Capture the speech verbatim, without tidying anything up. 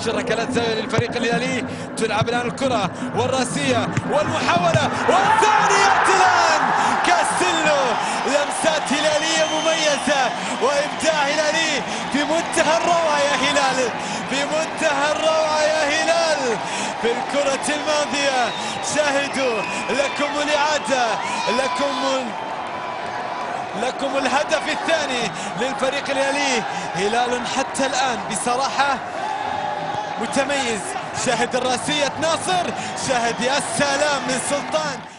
عشر ركلات زاوية للفريق الهلالي. تلعب الآن الكرة والراسية والمحاولة والثانية الآن. كاستيلو، لمسات هلالية مميزة وإبداع هلالي في منتهى الروعة يا هلال، في منتهى الروعة يا هلال. في الكرة الماضية شاهدوا لكم الإعادة، لكم لكم الهدف الثاني للفريق الهلالي. هلال حتى الآن بصراحة متميز. شاهد الراسية ناصر، شاهد يا سلام من سلطان.